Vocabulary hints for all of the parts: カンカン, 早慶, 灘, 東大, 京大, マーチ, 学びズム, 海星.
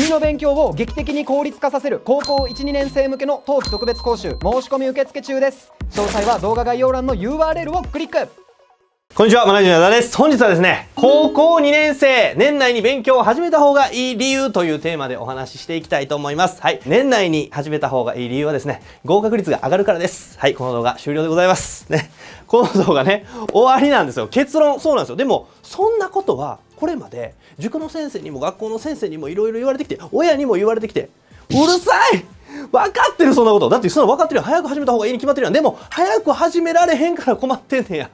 君の勉強を劇的に効率化させる高校 1,2 年生向けの冬季特別講習、申し込み受付中です。詳細は動画概要欄の URL をクリック。こんにちは、マネージャーの灘です。本日はですね、高校2年生、年内に勉強を始めた方がいい理由というテーマでお話ししていきたいと思います。はい。年内に始めた方がいい理由はですね、合格率が上がるからです。はい。この動画終了でございます。ね。この動画ね、終わりなんですよ。結論、そうなんですよ。でも、そんなことは、これまで、塾の先生にも学校の先生にもいろいろ言われてきて、親にも言われてきて、うるさい分かってる、そんなこと。だって、そんな分かってるよ。早く始めた方がいいに決まってるやん。でも、早く始められへんから困ってんねや。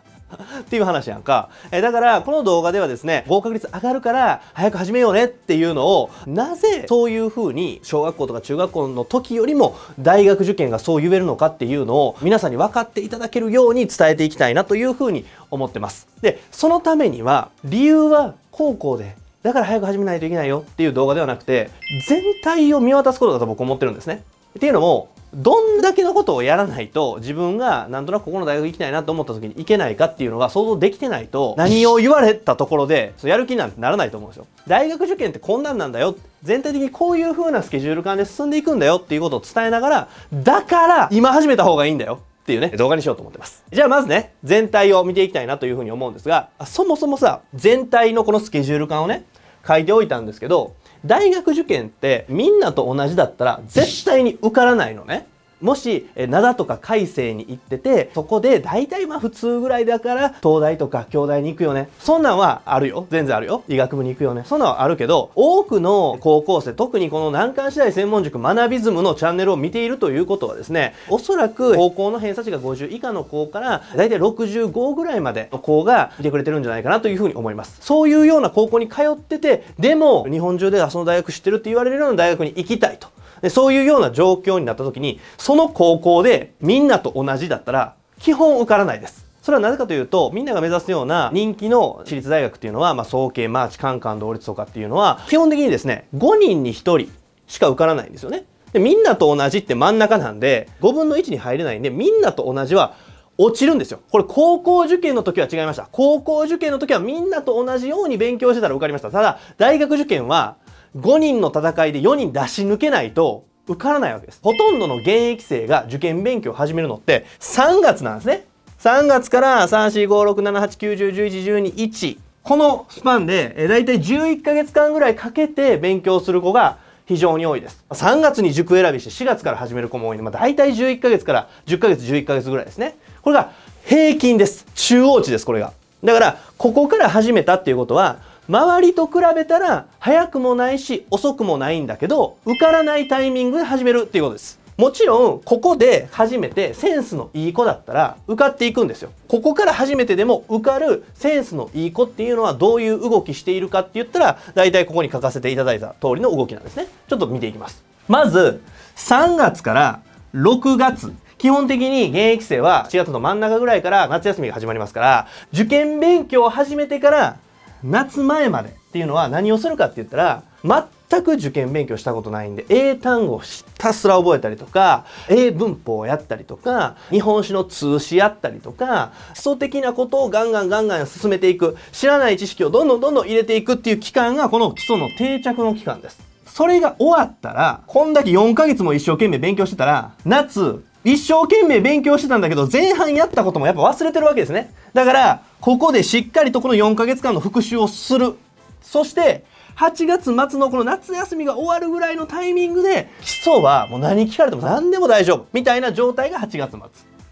っていう話やんか。だから、この動画ではですね、合格率上がるから、早く始めようねっていうのを、なぜそういう風に、小学校とか中学校の時よりも、大学受験がそう言えるのかっていうのを、皆さんに分かっていただけるように伝えていきたいなという風に思ってます。で、そのためには、理由は高校で、だから早く始めないといけないよっていう動画ではなくて、全体を見渡すことだと僕思ってるんですね。っていうのも、どんだけのことをやらないと自分がなんとなくここの大学行きたいなと思った時に行けないかっていうのが想像できてないと、何を言われたところでやる気なんてならないと思うんですよ。大学受験ってこんなんなんだよ。全体的にこういう風なスケジュール感で進んでいくんだよっていうことを伝えながら、だから今始めた方がいいんだよ。っていうね、動画にしようと思ってます。じゃあまずね、全体を見ていきたいなという風に思うんですが、そもそもさ、全体のこのスケジュール感をね、書いておいたんですけど、大学受験ってみんなと同じだったら絶対に受からないのね。もし、灘とか海星に行ってて、そこで大体まあ普通ぐらいだから、東大とか京大に行くよね。そんなんはあるよ。全然あるよ。医学部に行くよね。そんなんはあるけど、多くの高校生、特にこの難関私大専門塾学びズムのチャンネルを見ているということはですね、おそらく高校の偏差値が50以下の子から、大体65ぐらいまでの子が見てくれてるんじゃないかなというふうに思います。そういうような高校に通ってて、でも、日本中でその大学知ってるって言われるような大学に行きたいと。で、そういうような状況になった時に、その高校でみんなと同じだったら、基本受からないです。それはなぜかというと、みんなが目指すような人気の私立大学っていうのは、早慶、マーチ、カンカン、同率とかっていうのは、基本的にですね、5人に1人しか受からないんですよね。で、みんなと同じって真ん中なんで、5分の1に入れないんで、みんなと同じは落ちるんですよ。これ高校受験の時は違いました。高校受験の時はみんなと同じように勉強してたら受かりました。ただ、大学受験は、5人の戦いで4人出し抜けないと受からないわけです。ほとんどの現役生が受験勉強を始めるのって3月なんですね。3月から3、4、5、6、7、8、9、10、11、12、1。このスパンでだいたい11ヶ月間ぐらいかけて勉強する子が非常に多いです。3月に塾選びして4月から始める子も多いので、だいたい11ヶ月から10ヶ月、11ヶ月ぐらいですね。これが平均です。中央値です、これが。だから、ここから始めたっていうことは、周りと比べたら早くもないし遅くもないんだけど、受からないタイミングで始めるっていうことです。もちろん、ここで初めてセンスのいい子だったら受かっていくんですよ。ここから初めてでも受かるセンスのいい子っていうのはどういう動きしているかって言ったら、大体ここに書かせていただいた通りの動きなんですね。ちょっと見ていきます。まず、3月から6月。基本的に現役生は4月の真ん中ぐらいから夏休みが始まりますから、受験勉強を始めてから夏前までっていうのは何をするかって言ったら、全く受験勉強したことないんで、英単語をひたすら覚えたりとか、英文法をやったりとか、日本史の通史やったりとか、基礎的なことをガンガン進めていく、知らない知識をどんどん入れていくっていう期間が、この基礎の定着の期間です。それが終わったら、こんだけ4ヶ月も一生懸命勉強してたら、夏、一生懸命勉強してたんだけど、前半やったこともやっぱ忘れてるわけですね。だから、ここでしっかりとこの4ヶ月間の復習をする。そして、8月末のこの夏休みが終わるぐらいのタイミングで、基礎はもう何聞かれても何でも大丈夫。みたいな状態が8月末。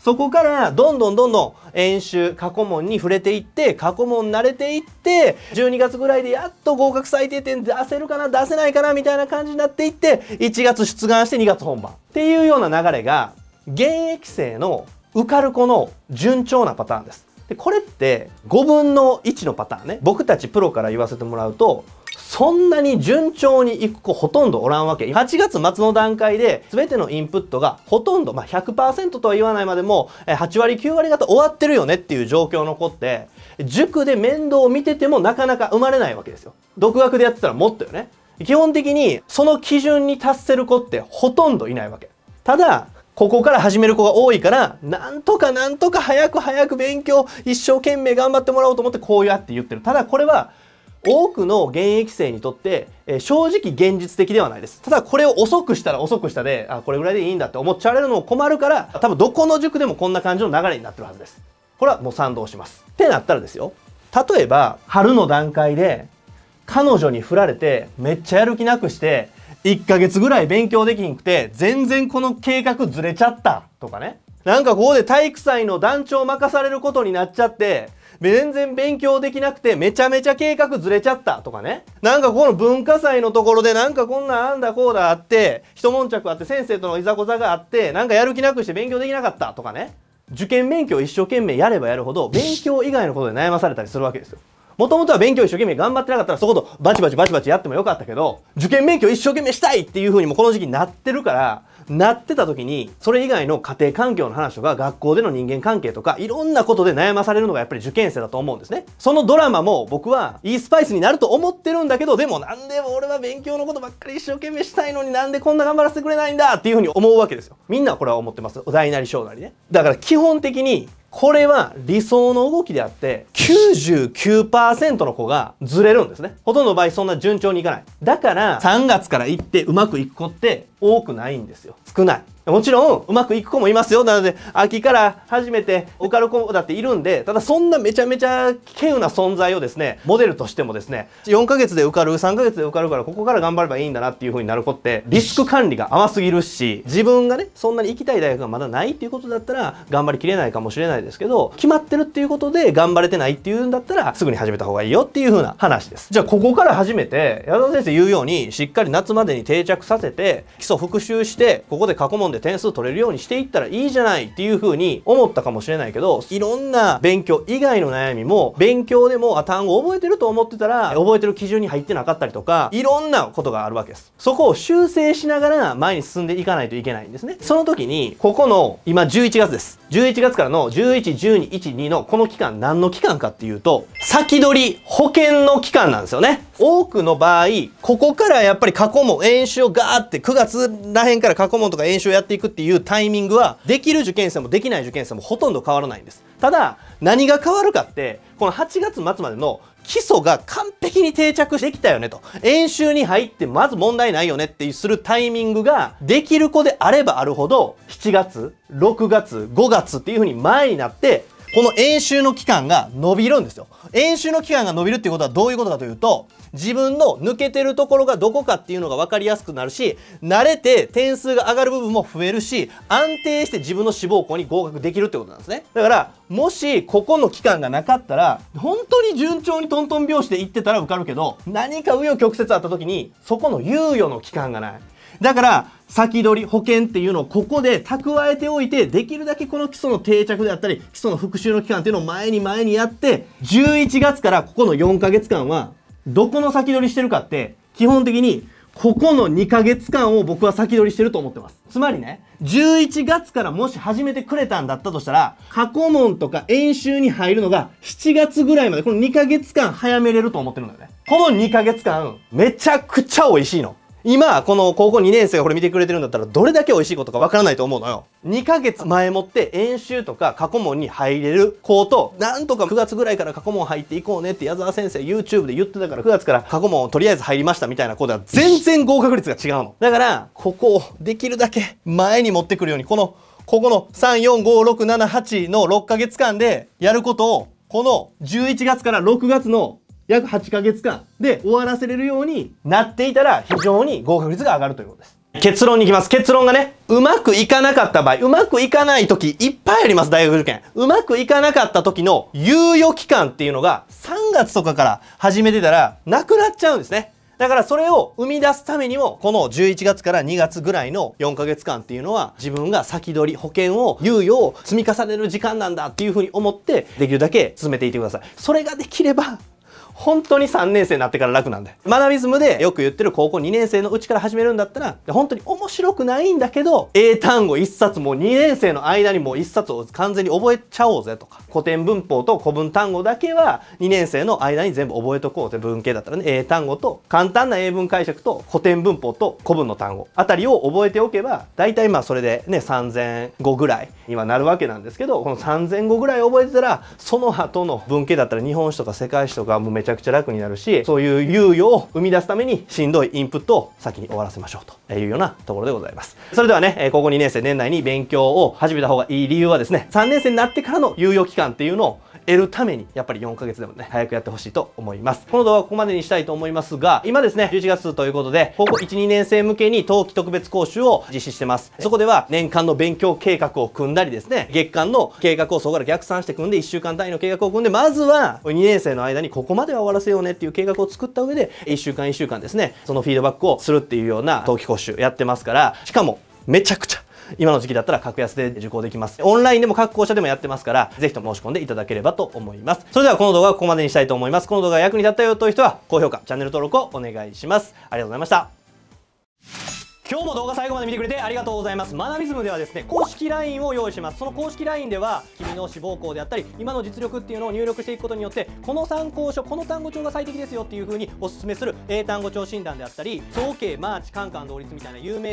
そこから、どんどん演習、過去問に触れていって、過去問慣れていって、12月ぐらいでやっと合格最低点出せるかな、出せないかな、みたいな感じになっていって、1月出願して2月本番。っていうような流れが、現役生の受かる子の順調なパターンです。で、これって5分の1のパターンね。僕たちプロから言わせてもらうと、そんなに順調にいく子ほとんどおらんわけ。8月末の段階で全てのインプットがほとんど、100% とは言わないまでも、8割9割方終わってるよねっていう状況の子って、塾で面倒を見ててもなかなか生まれないわけですよ。独学でやってたらもっとよね。基本的にその基準に達せる子ってほとんどいないわけ。ただ、ここから始める子が多いから、なんとか早く勉強、一生懸命頑張ってもらおうと思ってこうやって言ってる。ただこれは、多くの現役生にとって、正直現実的ではないです。ただこれを遅くしたら遅くしたで、あ、これぐらいでいいんだって思っちゃわれるのも困るから、多分どこの塾でもこんな感じの流れになってるはずです。これはもう賛同します。ってなったらですよ。例えば、春の段階で、彼女に振られて、めっちゃやる気なくして、1ヶ月ぐらい勉強できんくて、全然この計画ずれちゃったとかね。なんかここで体育祭の団長を任されることになっちゃって、全然勉強できなくてめちゃめちゃ計画ずれちゃったとかね。なんかここの文化祭のところでなんかこんなんあんだこうだあって、一悶着あって先生とのいざこざがあって、なんかやる気なくして勉強できなかったとかね。受験勉強一生懸命やればやるほど、勉強以外のことで悩まされたりするわけですよ。もともとは勉強一生懸命頑張ってなかったらそことバチバチやってもよかったけど、受験勉強一生懸命したいっていう風にもこの時期なってるから、なってた時に、それ以外の家庭環境の話とか、学校での人間関係とか、いろんなことで悩まされるのがやっぱり受験生だと思うんですね。そのドラマも僕はいいスパイスになると思ってるんだけど、でもなんで俺は勉強のことばっかり一生懸命したいのになんでこんな頑張らせてくれないんだっていう風に思うわけですよ。みんなこれは思ってます。大なり小なりね。だから基本的に、これは理想の動きであって、99% の子がずれるんですね。ほとんどの場合そんな順調にいかない。だから、3月から行ってうまくいく子って多くないんですよ。少ない。もちろん、うまくいく子もいますよ。なので、秋から始めて受かる子だっているんで、ただそんなめちゃめちゃ稀有な存在をですね、モデルとしてもですね、4ヶ月で受かる、3ヶ月で受かるから、ここから頑張ればいいんだなっていう風になる子って、リスク管理が甘すぎるし、自分がね、そんなに行きたい大学がまだないっていうことだったら、頑張りきれないかもしれないですけど、決まってるっていうことで頑張れてないっていうんだったら、すぐに始めた方がいいよっていう風な話です。じゃあ、ここから始めて、矢沢先生言うように、しっかり夏までに定着させて、基礎復習して、ここで過去問で点数取れるようにしていったらいいじゃないっていう風に思ったかもしれないけど、いろんな勉強以外の悩みも、勉強でも単語覚えてると思ってたら、覚えてる基準に入ってなかったりとか、いろんなことがあるわけです。そこを修正しながら前に進んでいかないといけないんですね。その時に、ここの、今11月です。11月からの11、12、12のこの期間、何の期間かっていうと、先取り保険の期間なんですよね。多くの場合、ここからやっぱり過去問、演習をガーって9月らへんから過去問とか演習やっていくっていうタイミングは、できる受験生もできない受験生もほとんど変わらないんです。ただ、何が変わるかって、この8月末までの基礎が完璧に定着してきたよねと。演習に入ってまず問題ないよねってするタイミングができる子であればあるほど、7月、6月、5月っていう風に前になって、この演習の期間が伸びるんですよ。演習の期間が伸びるっていうことはどういうことかというと、自分の抜けてるところがどこかっていうのが分かりやすくなるし、慣れて点数が上がる部分も増えるし、安定して自分の志望校に合格できるってことなんですね。だから、もしここの期間がなかったら、本当に順調にトントン拍子で行ってたら受かるけど、何か紆余曲折あった時に、そこの猶予の期間がない。だから、先取り保険っていうのをここで蓄えておいて、できるだけこの基礎の定着であったり、基礎の復習の期間っていうのを前にやって、11月からここの4ヶ月間は、どこの先取りしてるかって、基本的にここの2ヶ月間を僕は先取りしてると思ってます。つまりね、11月からもし始めてくれたんだったとしたら、過去問とか演習に入るのが7月ぐらいまで、この2ヶ月間早めれると思ってるんだよね。この2ヶ月間、めちゃくちゃ美味しいの。今、この高校2年生がこれ見てくれてるんだったら、どれだけ美味しいことかわからないと思うのよ。2ヶ月前もって演習とか過去問に入れる子と、なんとか9月ぐらいから過去問入っていこうねって矢沢先生 YouTube で言ってたから、9月から過去問をとりあえず入りましたみたいな子では全然合格率が違うの。だから、ここをできるだけ前に持ってくるように、ここの3、4、5、6、7、8の6ヶ月間でやることを、この11月から6月の約8ヶ月間で終わらせれるようになっていたら非常に合格率が上がるということです。結論に行きます。結論がね、うまくいかなかった場合、うまくいかない時いっぱいあります、大学受験。うまくいかなかった時の猶予期間っていうのが3月とかから始めてたらなくなっちゃうんですね。だからそれを生み出すためにも、この11月から2月ぐらいの4ヶ月間っていうのは、自分が先取り、保険を、猶予を積み重ねる時間なんだっていうふうに思って、できるだけ進めていってください。それができれば、本当に3年生になってから楽なんで。学びズムでよく言ってる高校2年生のうちから始めるんだったら、本当に面白くないんだけど、英単語1冊もう2年生の間にもう1冊を完全に覚えちゃおうぜとか、古典文法と古文単語だけは2年生の間に全部覚えとこうぜ。文系だったらね、英単語と簡単な英文解釈と古典文法と古文の単語あたりを覚えておけば、大体まあそれでね、3000語ぐらいにはなるわけなんですけど、この3000語ぐらい覚えてたら、その後の文系だったら日本史とか世界史とかもうめちゃゃくちゃ楽になるし、そういう猶予を生み出すためにしんどいインプットを先に終わらせましょうというようなところでございます。それではね、高校2年生年内に勉強を始めた方がいい理由はですね、3年生になってからの猶予期間っていうのを得るためにやっぱり4ヶ月でもね早くやってほしいと思います。この動画はここまでにしたいと思いますが、今ですね11月ということで高校 1,2 年生向けに冬季特別講習を実施してます。そこでは年間の勉強計画を組んだりですね、月間の計画をそこから逆算して組んで1週間単位の計画を組んで、まずは2年生の間にここまでは終わらせようねっていう計画を作った上で1週間ですね、そのフィードバックをするっていうような冬季講習やってますから、しかもめちゃくちゃ今の時期だったら格安で受講できます。オンラインでも各校舎でもやってますから、ぜひとも申し込んでいただければと思います。それではこの動画はここまでにしたいと思います。この動画が役に立ったよという人は高評価、チャンネル登録をお願いします。ありがとうございました。今日も動画最後まで見てくれてありがとうございます。マナビズムではですね、公式 LINE を用意します。その公式 LINE では、君の志望校であったり、今の実力っていうのを入力していくことによって、この参考書、この単語帳が最適ですよっていう風にお勧めする英単語帳診断であったり、早慶、マーチ、カンカン同率みたいな有名